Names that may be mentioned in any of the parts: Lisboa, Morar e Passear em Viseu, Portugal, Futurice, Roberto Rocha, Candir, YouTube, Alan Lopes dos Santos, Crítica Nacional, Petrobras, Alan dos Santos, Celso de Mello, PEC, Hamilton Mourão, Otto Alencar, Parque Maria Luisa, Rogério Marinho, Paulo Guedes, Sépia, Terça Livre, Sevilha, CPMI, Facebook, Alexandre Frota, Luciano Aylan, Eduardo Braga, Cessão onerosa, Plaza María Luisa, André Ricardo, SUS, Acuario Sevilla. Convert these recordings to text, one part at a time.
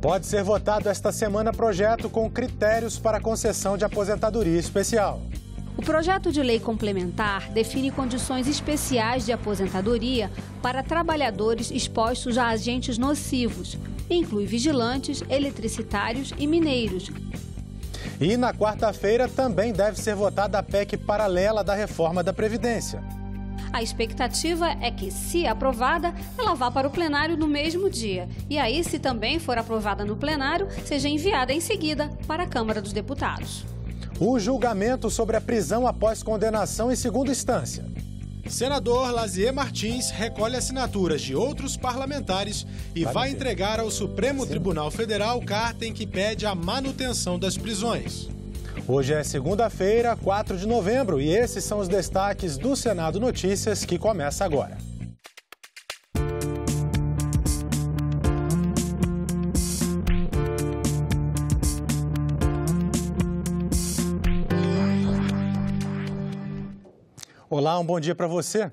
Pode ser votado esta semana projeto com critérios para concessão de aposentadoria especial. O projeto de lei complementar define condições especiais de aposentadoria para trabalhadores expostos a agentes nocivos. Inclui vigilantes, eletricitários e mineiros. E na quarta-feira também deve ser votada a PEC paralela da reforma da Previdência. A expectativa é que, se aprovada, ela vá para o plenário no mesmo dia. E aí, se também for aprovada no plenário, seja enviada em seguida para a Câmara dos Deputados. O julgamento sobre a prisão após condenação em segunda instância. Senador Lasier Martins recolhe assinaturas de outros parlamentares e vai entregar ao Supremo Tribunal Federal carta em que pede a manutenção das prisões. Hoje é segunda-feira, 4 de novembro, e esses são os destaques do Senado Notícias, que começa agora. Olá, um bom dia para você.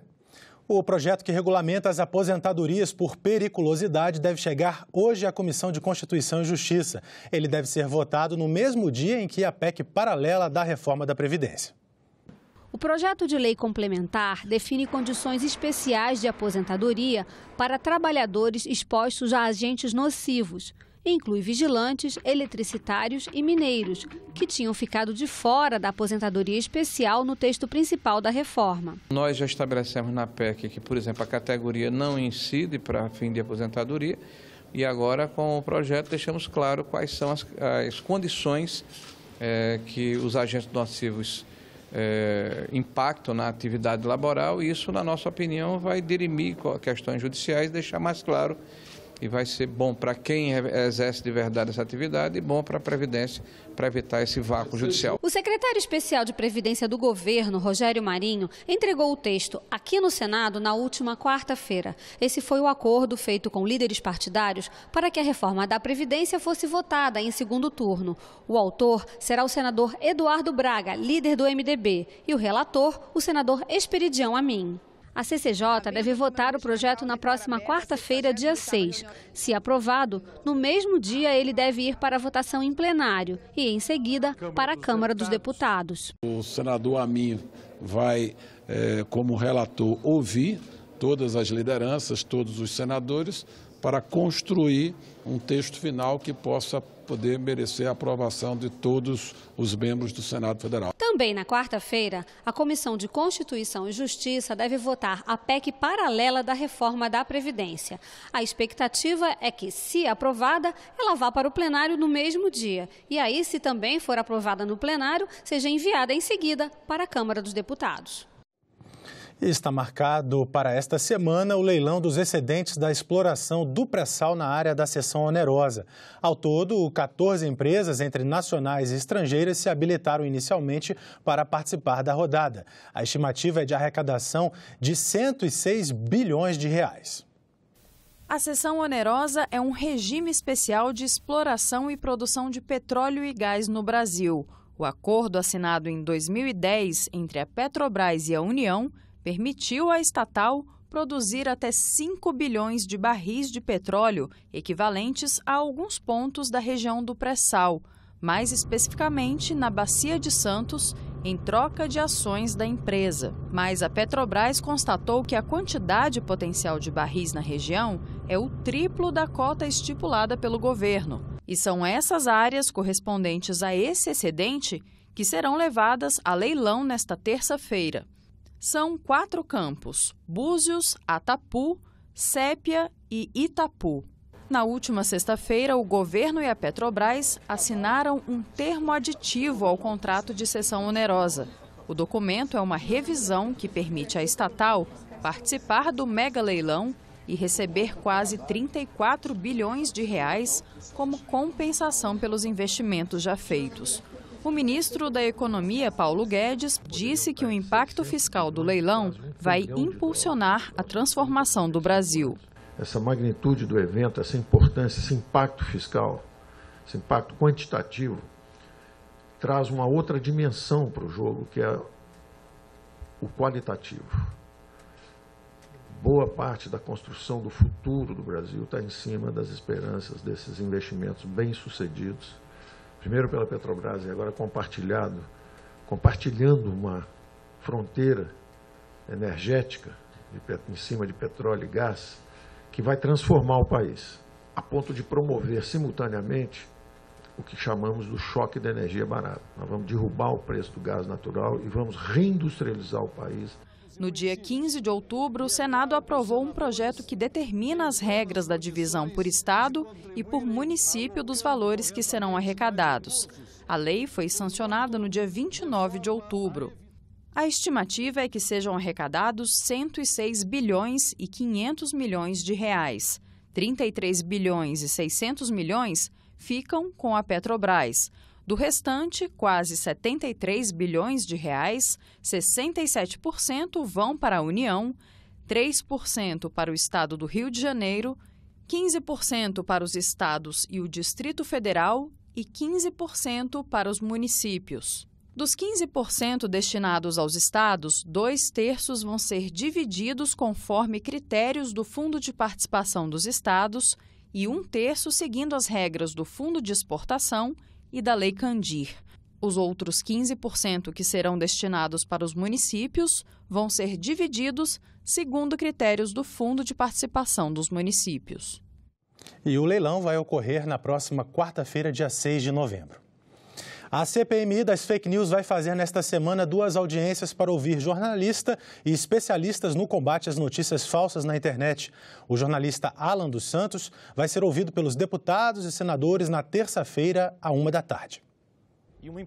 O projeto que regulamenta as aposentadorias por periculosidade deve chegar hoje à Comissão de Constituição e Justiça. Ele deve ser votado no mesmo dia em que a PEC paralela da reforma da Previdência. O projeto de lei complementar define condições especiais de aposentadoria para trabalhadores expostos a agentes nocivos. Inclui vigilantes, eletricitários e mineiros, que tinham ficado de fora da aposentadoria especial no texto principal da reforma. Nós já estabelecemos na PEC que, por exemplo, a categoria não incide para fim de aposentadoria e agora com o projeto deixamos claro quais são as condições que os agentes nocivos impactam na atividade laboral, e isso, na nossa opinião, vai dirimir questões judiciais, deixar mais claro. E vai ser bom para quem exerce de verdade essa atividade e bom para a Previdência, para evitar esse vácuo judicial. O secretário especial de Previdência do governo, Rogério Marinho, entregou o texto aqui no Senado na última quarta-feira. Esse foi o acordo feito com líderes partidários para que a reforma da Previdência fosse votada em segundo turno. O autor será o senador Eduardo Braga, líder do MDB, e o relator, o senador Esperidião Amin. A CCJ deve votar o projeto na próxima quarta-feira, dia 6. Se aprovado, no mesmo dia ele deve ir para a votação em plenário e, em seguida, para a Câmara dos Deputados. O senador Amin vai, como relator, ouvir todas as lideranças, todos os senadores, para construir um texto final que possa poder merecer a aprovação de todos os membros do Senado Federal. Também na quarta-feira, a Comissão de Constituição e Justiça deve votar a PEC paralela da reforma da Previdência. A expectativa é que, se aprovada, ela vá para o plenário no mesmo dia. E aí, se também for aprovada no plenário, seja enviada em seguida para a Câmara dos Deputados. Está marcado para esta semana o leilão dos excedentes da exploração do pré-sal na área da Cessão onerosa. Ao todo, 14 empresas, entre nacionais e estrangeiras, se habilitaram inicialmente para participar da rodada. A estimativa é de arrecadação de 106 bilhões de reais. A cessão onerosa é um regime especial de exploração e produção de petróleo e gás no Brasil. O acordo assinado em 2010 entre a Petrobras e a União permitiu à estatal produzir até 5 bilhões de barris de petróleo, equivalentes a alguns pontos da região do pré-sal, mais especificamente na Bacia de Santos, em troca de ações da empresa. Mas a Petrobras constatou que a quantidade potencial de barris na região é o triplo da cota estipulada pelo governo. E são essas áreas correspondentes a esse excedente que serão levadas a leilão nesta terça-feira. São 4 campos: Búzios, Atapu, Sépia e Itapu. Na última sexta-feira, o governo e a Petrobras assinaram um termo aditivo ao contrato de cessão onerosa. O documento é uma revisão que permite à estatal participar do mega leilão e receber quase 34 bilhões de reais como compensação pelos investimentos já feitos. O ministro da Economia, Paulo Guedes, disse que o impacto fiscal do leilão vai impulsionar a transformação do Brasil. Essa magnitude do evento, essa importância, esse impacto fiscal, esse impacto quantitativo, traz uma outra dimensão para o jogo, que é o qualitativo. Boa parte da construção do futuro do Brasil está em cima das esperanças desses investimentos bem-sucedidos, primeiro pela Petrobras e agora compartilhando uma fronteira energética em cima de petróleo e gás, que vai transformar o país, a ponto de promover simultaneamente o que chamamos do choque da energia barata. Nós vamos derrubar o preço do gás natural e vamos reindustrializar o país. No dia 15 de outubro, o Senado aprovou um projeto que determina as regras da divisão por estado e por município dos valores que serão arrecadados. A lei foi sancionada no dia 29 de outubro. A estimativa é que sejam arrecadados 106 bilhões e 500 milhões de reais. 33 bilhões e 600 milhões ficam com a Petrobras. Do restante, quase 73 bilhões de reais, 67% vão para a União, 3% para o Estado do Rio de Janeiro, 15% para os estados e o Distrito Federal e 15% para os municípios. Dos 15% destinados aos estados, 2/3 vão ser divididos conforme critérios do Fundo de Participação dos Estados e 1/3 seguindo as regras do Fundo de Exportação e da Lei Candir. Os outros 15% que serão destinados para os municípios vão ser divididos segundo critérios do Fundo de Participação dos Municípios. E o leilão vai ocorrer na próxima quarta-feira, dia 6 de novembro. A CPMI das fake news vai fazer nesta semana 2 audiências para ouvir jornalista e especialistas no combate às notícias falsas na internet. O jornalista Alan dos Santos vai ser ouvido pelos deputados e senadores na terça-feira, à 13h.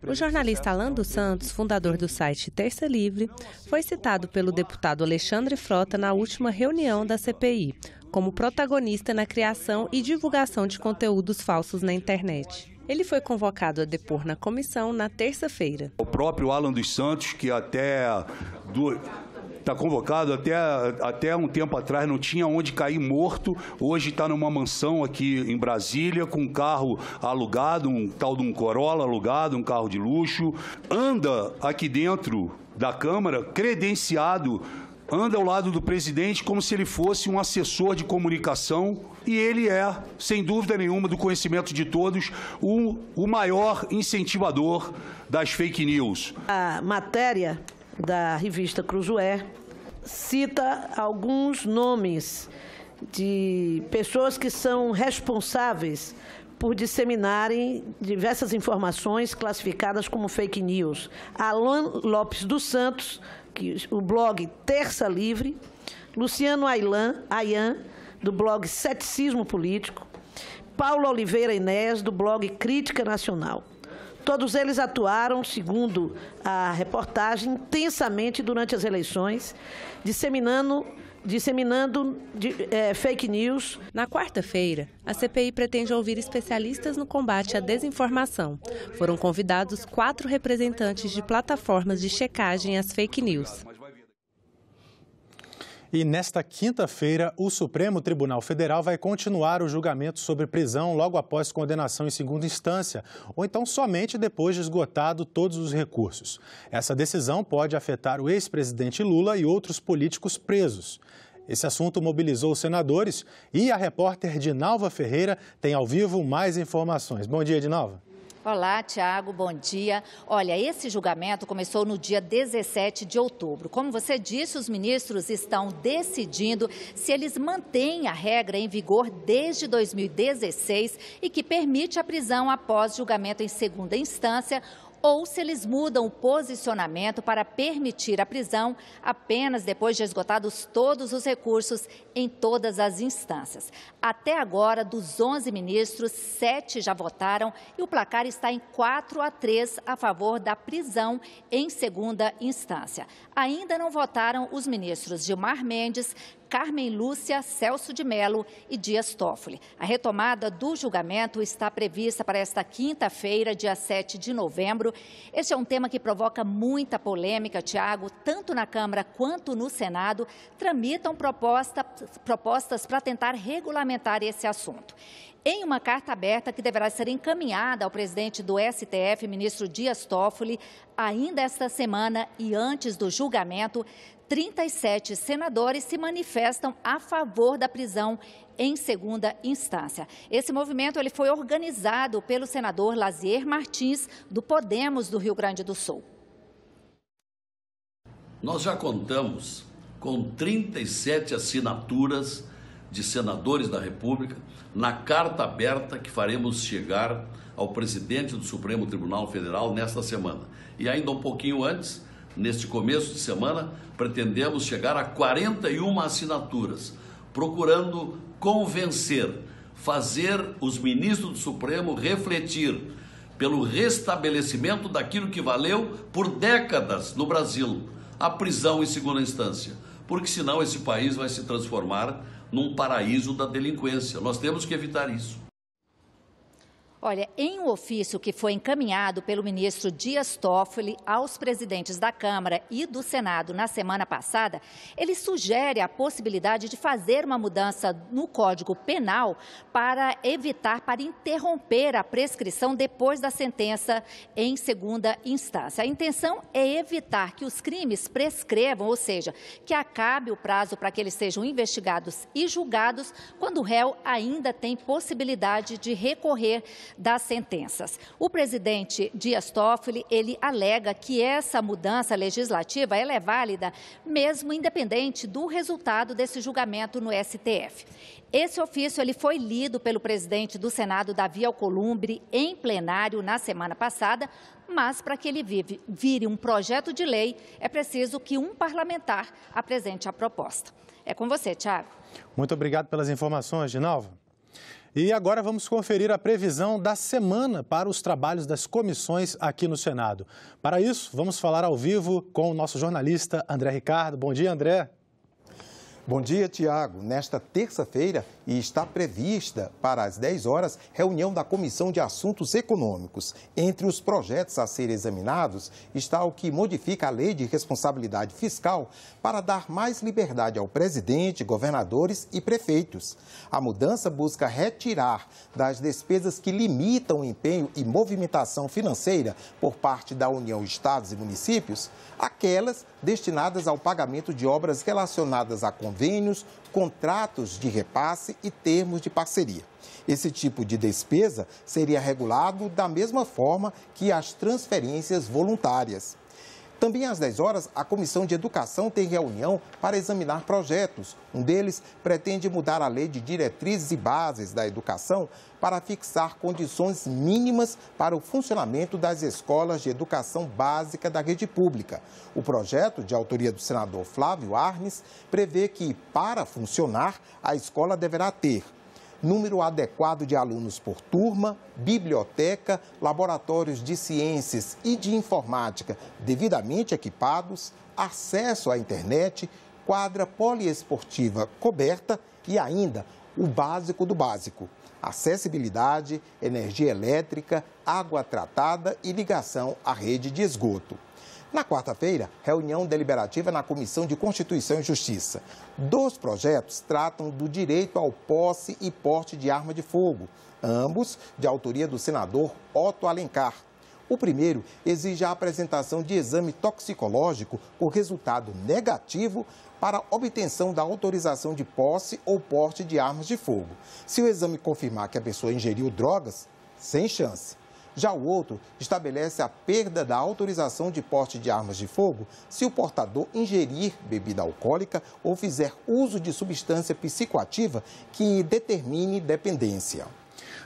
O jornalista Alan dos Santos, fundador do site Terça Livre, foi citado pelo deputado Alexandre Frota na última reunião da CPI, como protagonista na criação e divulgação de conteúdos falsos na internet. Ele foi convocado a depor na comissão na terça-feira. O próprio Alan dos Santos, que está convocado até um tempo atrás, não tinha onde cair morto. Hoje está numa mansão aqui em Brasília, com um carro alugado, um tal de um Corolla alugado, um carro de luxo. Anda aqui dentro da Câmara, credenciado, anda ao lado do presidente como se ele fosse um assessor de comunicação. E ele é, sem dúvida nenhuma, do conhecimento de todos, o maior incentivador das fake news. A matéria da revista Cruzoé cita alguns nomes de pessoas que são responsáveis por disseminarem diversas informações classificadas como fake news. Alan Lopes dos Santos, que o blog Terça Livre, Luciano Aylan, do blog Ceticismo Político, Paulo Oliveira Inés, do blog Crítica Nacional. Todos eles atuaram, segundo a reportagem, intensamente durante as eleições, disseminando fake news. Na quarta-feira, a CPI pretende ouvir especialistas no combate à desinformação. Foram convidados 4 representantes de plataformas de checagem às fake news. E nesta quinta-feira, o Supremo Tribunal Federal vai continuar o julgamento sobre prisão logo após condenação em segunda instância, ou então somente depois de esgotado todos os recursos. Essa decisão pode afetar o ex-presidente Lula e outros políticos presos. Esse assunto mobilizou os senadores e a repórter Dinalva Ferreira tem ao vivo mais informações. Bom dia, Dinalva. Olá, Tiago, bom dia. Olha, esse julgamento começou no dia 17 de outubro. Como você disse, os ministros estão decidindo se eles mantêm a regra em vigor desde 2016 e que permite a prisão após julgamento em segunda instância, ou se eles mudam o posicionamento para permitir a prisão apenas depois de esgotados todos os recursos em todas as instâncias. Até agora, dos 11 ministros, 7 já votaram e o placar está em 4-3 a favor da prisão em segunda instância. Ainda não votaram os ministros Gilmar Mendes, Carmen Lúcia, Celso de Mello e Dias Toffoli. A retomada do julgamento está prevista para esta quinta-feira, dia 7 de novembro. Este é um tema que provoca muita polêmica, Tiago. Tanto na Câmara quanto no Senado tramitam propostas para tentar regulamentar esse assunto. Em uma carta aberta que deverá ser encaminhada ao presidente do STF, ministro Dias Toffoli, ainda esta semana e antes do julgamento, 37 senadores se manifestam a favor da prisão em segunda instância. Esse movimento ele foi organizado pelo senador Lasier Martins, do Podemos do Rio Grande do Sul. Nós já contamos com 37 assinaturas de senadores da República na carta aberta que faremos chegar ao presidente do Supremo Tribunal Federal nesta semana. E ainda um pouquinho antes, neste começo de semana, pretendemos chegar a 41 assinaturas, procurando convencer, fazer os ministros do Supremo refletir pelo restabelecimento daquilo que valeu por décadas no Brasil, a prisão em segunda instância, porque senão esse país vai se transformar num paraíso da delinquência. Nós temos que evitar isso. Olha, em um ofício que foi encaminhado pelo ministro Dias Toffoli aos presidentes da Câmara e do Senado na semana passada, ele sugere a possibilidade de fazer uma mudança no Código Penal para interromper a prescrição depois da sentença em segunda instância. A intenção é evitar que os crimes prescrevam, ou seja, que acabe o prazo para que eles sejam investigados e julgados quando o réu ainda tem possibilidade de recorrer das sentenças. O presidente Dias Toffoli, ele alega que essa mudança legislativa ela é válida mesmo independente do resultado desse julgamento no STF. Esse ofício ele foi lido pelo presidente do Senado, Davi Alcolumbre, em plenário na semana passada, mas para que ele vire um projeto de lei, é preciso que um parlamentar apresente a proposta. É com você, Thiago. Muito obrigado pelas informações, Dinalva. E agora vamos conferir a previsão da semana para os trabalhos das comissões aqui no Senado. Para isso, vamos falar ao vivo com o nosso jornalista André Ricardo. Bom dia, André. Bom dia, Tiago. Nesta terça-feira está prevista para as 10 horas reunião da Comissão de Assuntos Econômicos. Entre os projetos a serem examinados está o que modifica a Lei de Responsabilidade Fiscal para dar mais liberdade ao presidente, governadores e prefeitos. A mudança busca retirar das despesas que limitam o empenho e movimentação financeira por parte da União, estados e municípios, aquelas destinadas ao pagamento de obras relacionadas a convênios, contratos de repasse e termos de parceria. Esse tipo de despesa seria regulado da mesma forma que as transferências voluntárias. Também às 10 horas, a Comissão de Educação tem reunião para examinar projetos. Um deles pretende mudar a Lei de Diretrizes e Bases da Educação para fixar condições mínimas para o funcionamento das escolas de educação básica da rede pública. O projeto, de autoria do senador Flávio Arnes, prevê que, para funcionar, a escola deverá ter número adequado de alunos por turma, biblioteca, laboratórios de ciências e de informática devidamente equipados, acesso à internet, quadra poliesportiva coberta e ainda o básico do básico: acessibilidade, energia elétrica, água tratada e ligação à rede de esgoto. Na quarta-feira, reunião deliberativa na Comissão de Constituição e Justiça. 2 projetos tratam do direito ao posse e porte de arma de fogo, ambos de autoria do senador Otto Alencar. O primeiro exige a apresentação de exame toxicológico com resultado negativo para obtenção da autorização de posse ou porte de armas de fogo. Se o exame confirmar que a pessoa ingeriu drogas, sem chance. Já o outro estabelece a perda da autorização de porte de armas de fogo se o portador ingerir bebida alcoólica ou fizer uso de substância psicoativa que determine dependência.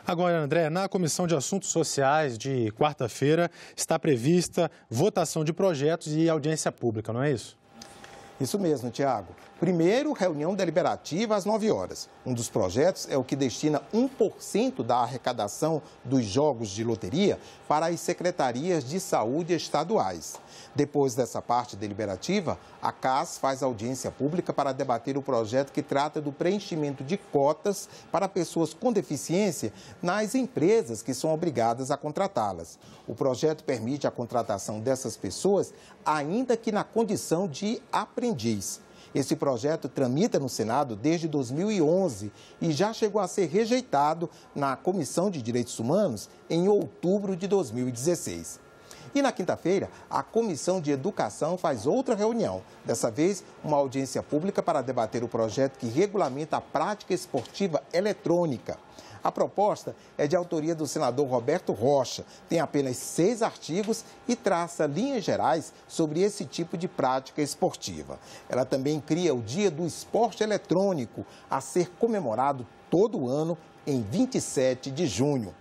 Agora, André, na Comissão de Assuntos Sociais de quarta-feira está prevista votação de projetos e audiência pública, não é isso? Isso mesmo, Tiago. Primeiro, reunião deliberativa às 9 horas. Um dos projetos é o que destina 1% da arrecadação dos jogos de loteria para as secretarias de saúde estaduais. Depois dessa parte deliberativa, a CAS faz audiência pública para debater o projeto que trata do preenchimento de cotas para pessoas com deficiência nas empresas que são obrigadas a contratá-las. O projeto permite a contratação dessas pessoas, ainda que na condição de aprendiz. Esse projeto tramita no Senado desde 2011 e já chegou a ser rejeitado na Comissão de Direitos Humanos em outubro de 2016. E na quinta-feira, a Comissão de Educação faz outra reunião, dessa vez uma audiência pública para debater o projeto que regulamenta a prática esportiva eletrônica. A proposta é de autoria do senador Roberto Rocha, tem apenas 6 artigos e traça linhas gerais sobre esse tipo de prática esportiva. Ela também cria o Dia do Esporte Eletrônico, a ser comemorado todo ano em 27 de junho.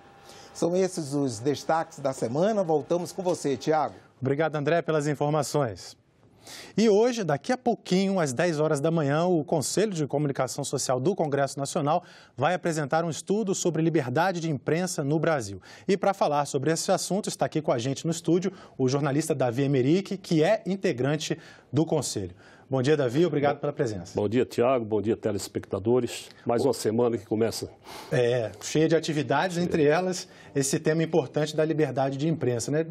São esses os destaques da semana. Voltamos com você, Tiago. Obrigado, André, pelas informações. E hoje, daqui a pouquinho, às 10 horas da manhã, o Conselho de Comunicação Social do Congresso Nacional vai apresentar um estudo sobre liberdade de imprensa no Brasil. E para falar sobre esse assunto, está aqui com a gente no estúdio o jornalista Davi Emerick, que é integrante do Conselho. Bom dia, Davi. Obrigado pela presença. Bom dia, Tiago. Bom dia, telespectadores. Mais uma semana que começa. É, cheia de atividades, entre elas esse tema importante da liberdade de imprensa, né?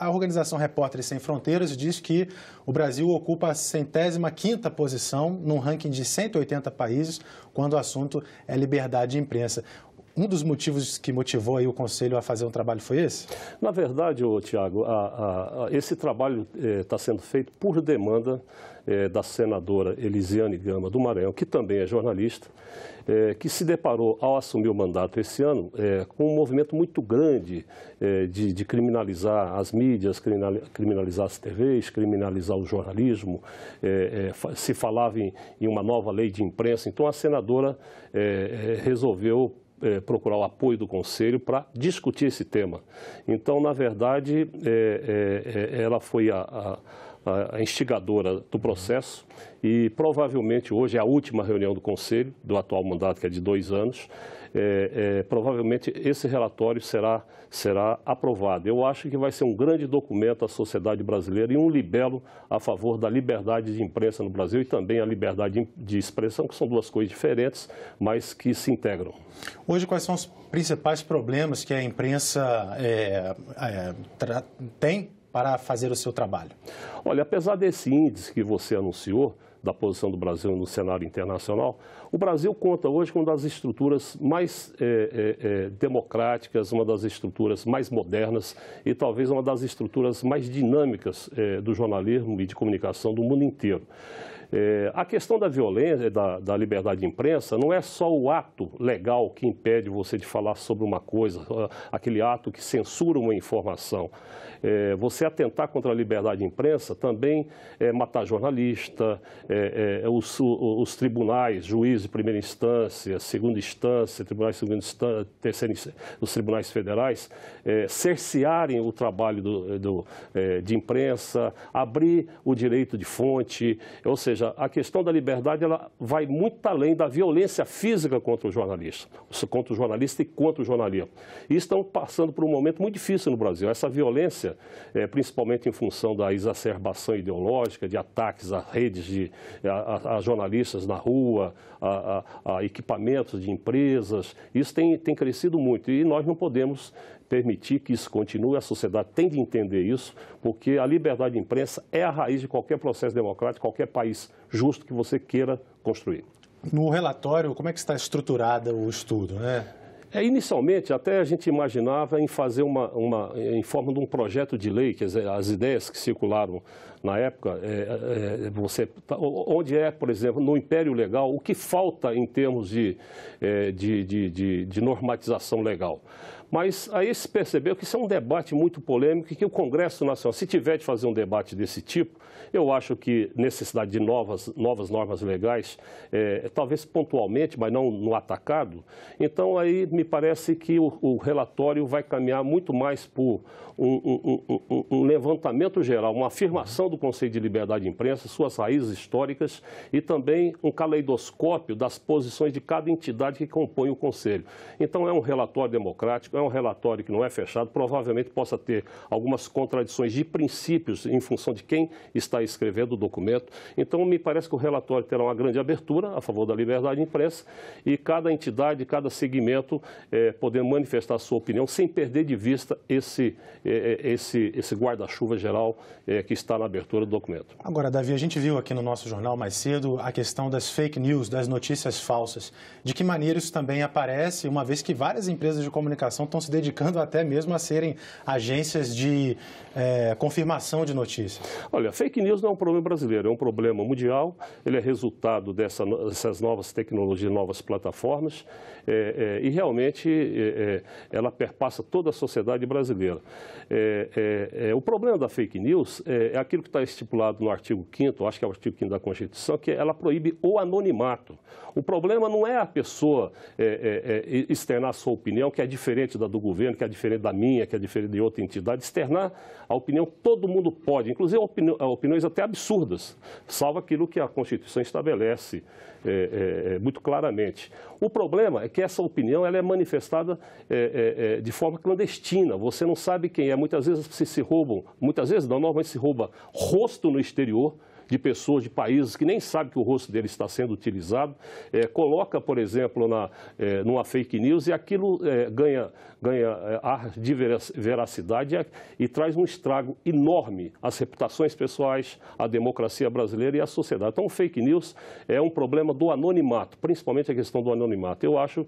A organização Repórteres Sem Fronteiras diz que o Brasil ocupa a 105ª posição num ranking de 180 países quando o assunto é liberdade de imprensa. Um dos motivos que motivou aí o Conselho a fazer um trabalho foi esse? Na verdade, Tiago, esse trabalho está sendo feito por demanda da senadora Elisiane Gama do Maranhão, que também é jornalista, que se deparou, ao assumir o mandato esse ano, com um movimento muito grande de criminalizar as mídias, criminalizar as TVs, criminalizar o jornalismo. Se falava em uma nova lei de imprensa, então a senadora resolveu procurar o apoio do Conselho para discutir esse tema. Então, na verdade, ela foi a instigadora do processo e provavelmente hoje é a última reunião do Conselho, do atual mandato, que é de 2 anos, provavelmente esse relatório será aprovado. Eu acho que vai ser um grande documento à sociedade brasileira e um libelo a favor da liberdade de imprensa no Brasil e também a liberdade de expressão, que são duas coisas diferentes, mas que se integram. Hoje, quais são os principais problemas que a imprensa tem para fazer o seu trabalho? Olha, apesar desse índice que você anunciou, da posição do Brasil no cenário internacional, o Brasil conta hoje com uma das estruturas mais democráticas, uma das estruturas mais modernas e talvez uma das estruturas mais dinâmicas do jornalismo e de comunicação do mundo inteiro. A questão da violência, da liberdade de imprensa, não é só o ato legal que impede você de falar sobre uma coisa, aquele ato que censura uma informação. Você atentar contra a liberdade de imprensa também é matar jornalista, os tribunais, juízes de primeira instância, segunda instância, tribunais de segunda instância, terceira instância, os tribunais federais, cercearem o trabalho de imprensa, abrir o direito de fonte, ou seja, a questão da liberdade, ela vai muito além da violência física contra o jornalista e contra o jornalismo. E estão passando por um momento muito difícil no Brasil. Essa violência, principalmente em função da exacerbação ideológica, de ataques a redes, a jornalistas na rua, a equipamentos de empresas, isso tem crescido muito e nós não podemos permitir que isso continue. A sociedade tem de entender isso, porque a liberdade de imprensa é a raiz de qualquer processo democrático, qualquer país justo que você queira construir. No relatório, como é que está estruturado o estudo, né? Inicialmente, até a gente imaginava em fazer em forma de um projeto de lei, quer dizer, as ideias que circularam na época, onde por exemplo, no Império Legal, o que falta em termos de normatização legal. Mas aí se percebeu que isso é um debate muito polêmico e que o Congresso Nacional, se tiver de fazer um debate desse tipo, eu acho que necessidade de novas normas legais, talvez pontualmente, mas não no atacado. Então aí me parece que o relatório vai caminhar muito mais por um levantamento geral, uma afirmação do conceito de liberdade de imprensa, suas raízes históricas e também um caleidoscópio das posições de cada entidade que compõe o Conselho. Então é um relatório democrático, é um relatório que não é fechado, provavelmente possa ter algumas contradições de princípios em função de quem está escrevendo o documento. Então, me parece que o relatório terá uma grande abertura a favor da liberdade de imprensa e cada entidade, cada segmento poder manifestar a sua opinião sem perder de vista esse guarda-chuva geral que está na abertura do documento. Agora, Davi, a gente viu aqui no nosso jornal mais cedo a questão das fake news, das notícias falsas. De que maneira isso também aparece, uma vez que várias empresas de comunicação estão se dedicando até mesmo a serem agências de confirmação de notícias. Olha, fake news não é um problema brasileiro, é um problema mundial, ele é resultado dessas novas tecnologias, novas plataformas, e realmente ela perpassa toda a sociedade brasileira. O problema da fake news é aquilo que está estipulado no artigo 5º, acho que é o artigo 5º da Constituição, que ela proíbe o anonimato. O problema não é a pessoa externar a sua opinião, que é diferente da do governo, que é diferente da minha, que é diferente de outra entidade. Externar a opinião, todo mundo pode, inclusive opiniões até absurdas, salvo aquilo que a Constituição estabelece muito claramente. O problema é que essa opinião ela é manifestada de forma clandestina, você não sabe quem é. Muitas vezes se roubam, muitas vezes não, normalmente se rouba rosto no exterior, de pessoas de países que nem sabem que o rosto dele está sendo utilizado, coloca, por exemplo, numa fake news e aquilo ganha ar de veracidade e traz um estrago enorme às reputações pessoais, à democracia brasileira e à sociedade. Então, fake news é um problema do anonimato, principalmente a questão do anonimato. Eu acho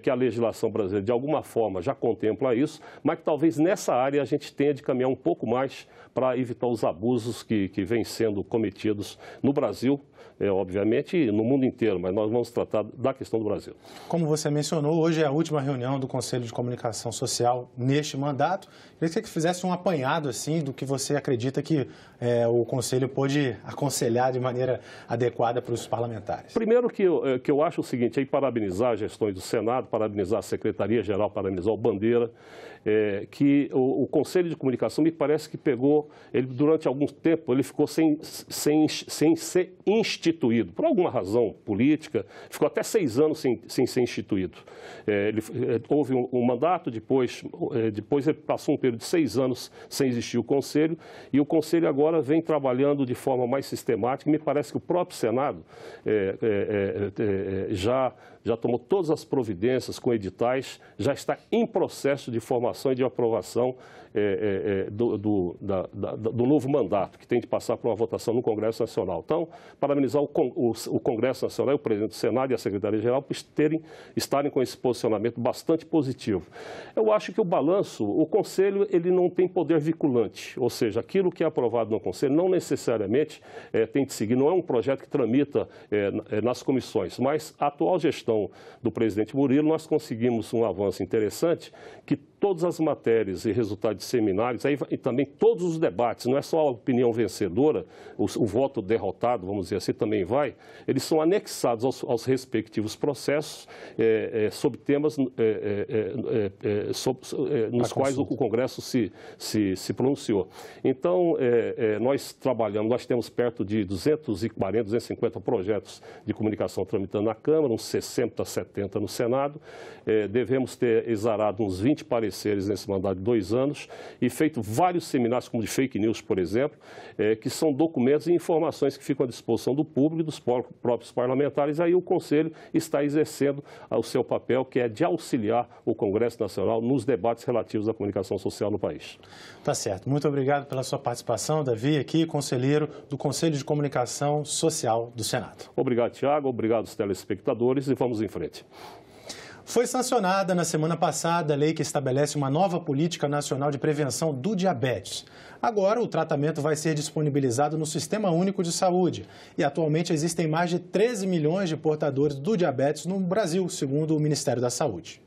que a legislação brasileira, de alguma forma, já contempla isso, mas que talvez nessa área a gente tenha de caminhar um pouco mais para evitar os abusos que vêm sendo cometidos no Brasil, obviamente, e no mundo inteiro, mas nós vamos tratar da questão do Brasil. Como você mencionou, hoje é a última reunião do Conselho de Comunicação Social neste mandato. Eu queria que você fizesse um apanhado assim, do que você acredita que o Conselho pôde aconselhar de maneira adequada para os parlamentares. Primeiro que eu acho o seguinte, parabenizar as gestões do Senado, parabenizar a Secretaria-Geral, parabenizar o Bandeira, que o Conselho de Comunicação me parece que pegou, ele durante algum tempo ele ficou sem ser instituído, por alguma razão política, ficou até 6 anos sem ser instituído. Houve um mandato, depois ele passou um período de 6 anos sem existir o Conselho, e o Conselho agora vem trabalhando de forma mais sistemática, e me parece que o próprio Senado já tomou todas as providências com editais, já está em processo de formação e de aprovação do novo mandato, que tem de passar por uma votação no Congresso Nacional. Então, parabenizar o Congresso Nacional, o presidente do Senado e a Secretaria-Geral por estarem com esse posicionamento bastante positivo. Eu acho que o balanço, o Conselho, ele não tem poder vinculante, ou seja, aquilo que é aprovado no Conselho não necessariamente tem de seguir, não é um projeto que tramita nas comissões, mas a atual gestão do presidente Murilo, nós conseguimos um avanço interessante, que todas as matérias e resultados de seminários, e também todos os debates, não é só a opinião vencedora, o voto derrotado, vamos dizer assim, também vai, eles são anexados aos respectivos processos sobre temas nos quais o Congresso se pronunciou. Então, nós trabalhamos, nós temos perto de 240, 250 projetos de comunicação tramitando na Câmara, uns 60, 70 no Senado, devemos ter exarado uns 20 pareceres nesse mandato de 2 anos e feito vários seminários, como de fake news, por exemplo, que são documentos e informações que ficam à disposição do público e dos próprios parlamentares. Aí o Conselho está exercendo o seu papel, que é de auxiliar o Congresso Nacional nos debates relativos à comunicação social no país. Tá certo. Muito obrigado pela sua participação, Davi, aqui, conselheiro do Conselho de Comunicação Social do Senado. Obrigado, Tiago. Obrigado aos telespectadores e vamos em frente. Foi sancionada na semana passada a lei que estabelece uma nova política nacional de prevenção do diabetes. Agora, o tratamento vai ser disponibilizado no Sistema Único de Saúde. E atualmente existem mais de 13 milhões de portadores do diabetes no Brasil, segundo o Ministério da Saúde.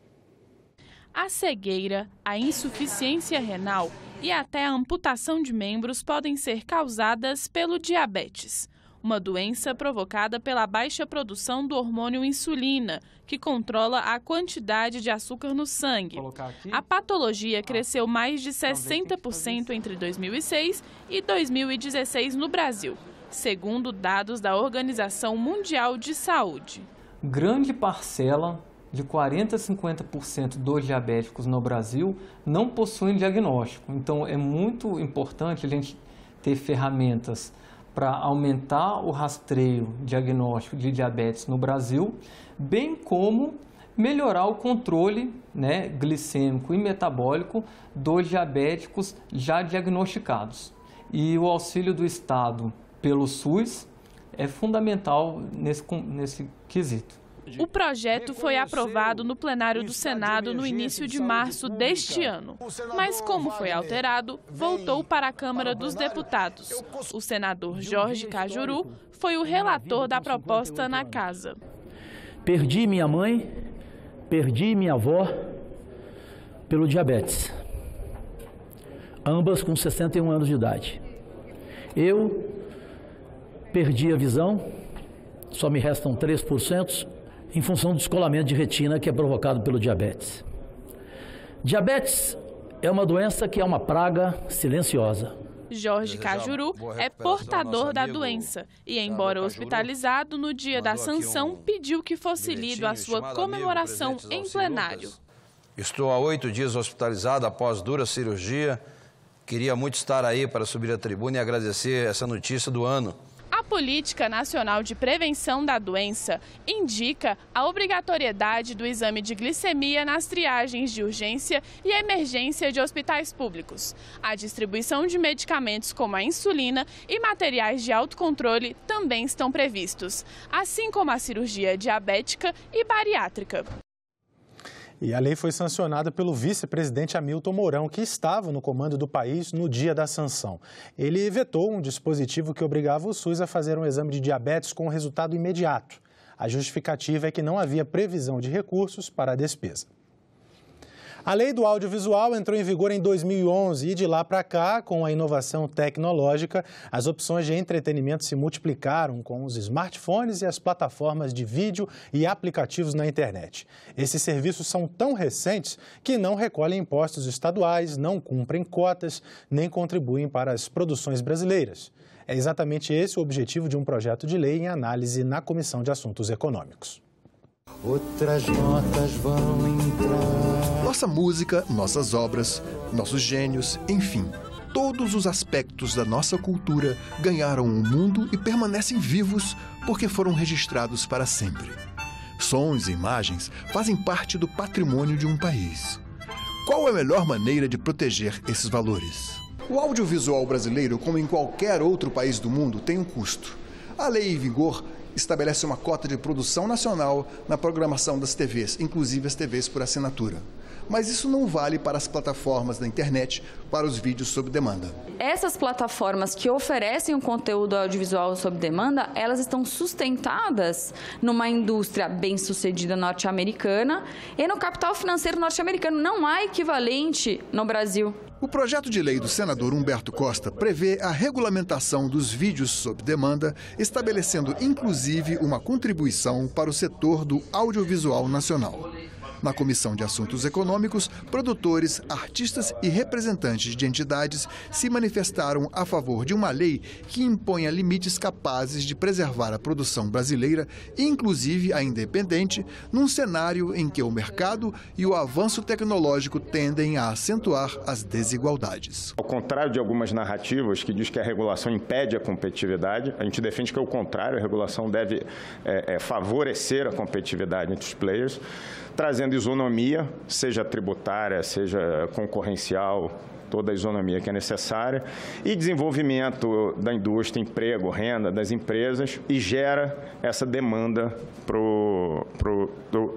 A cegueira, a insuficiência renal e até a amputação de membros podem ser causadas pelo diabetes. Uma doença provocada pela baixa produção do hormônio insulina, que controla a quantidade de açúcar no sangue. A patologia cresceu mais de 60% entre 2006 e 2016 no Brasil, segundo dados da Organização Mundial de Saúde. Grande parcela de 40% a 50% dos diabéticos no Brasil não possuem diagnóstico. Então é muito importante a gente ter ferramentas para aumentar o rastreio diagnóstico de diabetes no Brasil, bem como melhorar o controle glicêmico e metabólico dos diabéticos já diagnosticados. E o auxílio do Estado pelo SUS é fundamental nesse quesito. O projeto foi aprovado no plenário do Senado no início de março deste ano, mas como foi alterado, voltou para a Câmara dos Deputados. O senador Jorge Cajuru foi o relator da proposta na casa. Perdi minha mãe, perdi minha avó pelo diabetes, ambas com 61 anos de idade. Eu perdi a visão, só me restam 3%, em função do descolamento de retina que é provocado pelo diabetes. Diabetes é uma doença que é uma praga silenciosa. Jorge Cajuru é portador da doença e, embora hospitalizado, no dia da sanção pediu que fosse lido a sua comemoração em plenário. Estou há 8 dias hospitalizado após dura cirurgia. Queria muito estar aí para subir à tribuna e agradecer essa notícia do ano. A Política Nacional de Prevenção da Doença indica a obrigatoriedade do exame de glicemia nas triagens de urgência e emergência de hospitais públicos. A distribuição de medicamentos como a insulina e materiais de autocontrole também estão previstos, assim como a cirurgia diabética e bariátrica. E a lei foi sancionada pelo vice-presidente Hamilton Mourão, que estava no comando do país no dia da sanção. Ele vetou um dispositivo que obrigava o SUS a fazer um exame de diabetes com resultado imediato. A justificativa é que não havia previsão de recursos para a despesa. A lei do audiovisual entrou em vigor em 2011 e de lá para cá, com a inovação tecnológica, as opções de entretenimento se multiplicaram com os smartphones e as plataformas de vídeo e aplicativos na internet. Esses serviços são tão recentes que não recolhem impostos estaduais, não cumprem cotas, nem contribuem para as produções brasileiras. É exatamente esse o objetivo de um projeto de lei em análise na Comissão de Assuntos Econômicos. Outras notas vão entrar. Nossa música, nossas obras, nossos gênios, enfim, todos os aspectos da nossa cultura ganharam o mundo e permanecem vivos porque foram registrados para sempre. Sons e imagens fazem parte do patrimônio de um país. Qual é a melhor maneira de proteger esses valores? O audiovisual brasileiro, como em qualquer outro país do mundo, tem um custo. A lei em vigor estabelece uma cota de produção nacional na programação das TVs, inclusive as TVs por assinatura. Mas isso não vale para as plataformas da internet, para os vídeos sob demanda. Essas plataformas que oferecem o conteúdo audiovisual sob demanda, elas estão sustentadas numa indústria bem-sucedida norte-americana e no capital financeiro norte-americano. Não há equivalente no Brasil. O projeto de lei do senador Humberto Costa prevê a regulamentação dos vídeos sob demanda, estabelecendo inclusive uma contribuição para o setor do audiovisual nacional. Na Comissão de Assuntos Econômicos, produtores, artistas e representantes de entidades se manifestaram a favor de uma lei que imponha limites capazes de preservar a produção brasileira, inclusive a independente, num cenário em que o mercado e o avanço tecnológico tendem a acentuar as desigualdades. Ao contrário de algumas narrativas que diz que a regulação impede a competitividade, a gente defende que é o contrário, a regulação deve favorecer a competitividade entre os players, trazendo isonomia, seja tributária, seja concorrencial, toda a isonomia que é necessária, e desenvolvimento da indústria, emprego, renda das empresas, e gera essa demanda,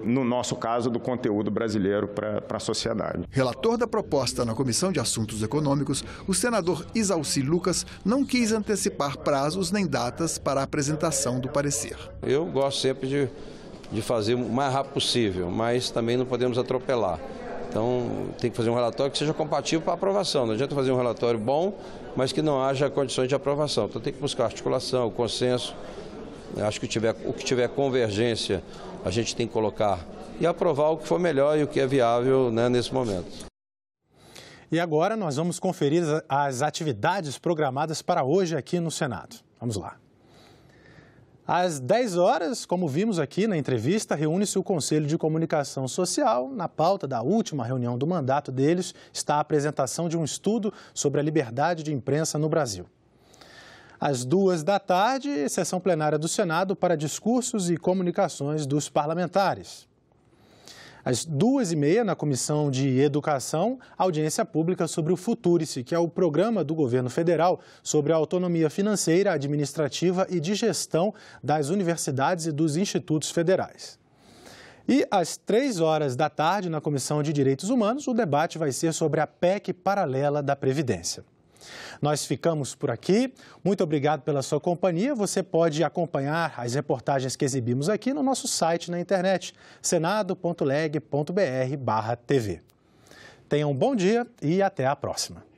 no nosso caso, do conteúdo brasileiro para a sociedade. Relator da proposta na Comissão de Assuntos Econômicos, o senador Isauci Lucas não quis antecipar prazos nem datas para a apresentação do parecer. Eu gosto sempre de fazer o mais rápido possível, mas também não podemos atropelar. Então, tem que fazer um relatório que seja compatível para aprovação. Não adianta fazer um relatório bom, mas que não haja condições de aprovação. Então, tem que buscar articulação, consenso. Acho que o que tiver convergência, a gente tem que colocar e aprovar o que for melhor e o que é viável, né, nesse momento. E agora nós vamos conferir as atividades programadas para hoje aqui no Senado. Vamos lá. Às 10 horas, como vimos aqui na entrevista, reúne-se o Conselho de Comunicação Social. Na pauta da última reunião do mandato deles está a apresentação de um estudo sobre a liberdade de imprensa no Brasil. Às 14h, sessão plenária do Senado para discursos e comunicações dos parlamentares. Às 14h30, na Comissão de Educação, audiência pública sobre o Futurice, que é o programa do governo federal sobre a autonomia financeira, administrativa e de gestão das universidades e dos institutos federais. E às 15h, na Comissão de Direitos Humanos, o debate vai ser sobre a PEC Paralela da Previdência. Nós ficamos por aqui. Muito obrigado pela sua companhia. Você pode acompanhar as reportagens que exibimos aqui no nosso site na internet, senado.leg.br/tv. Tenha um bom dia e até a próxima.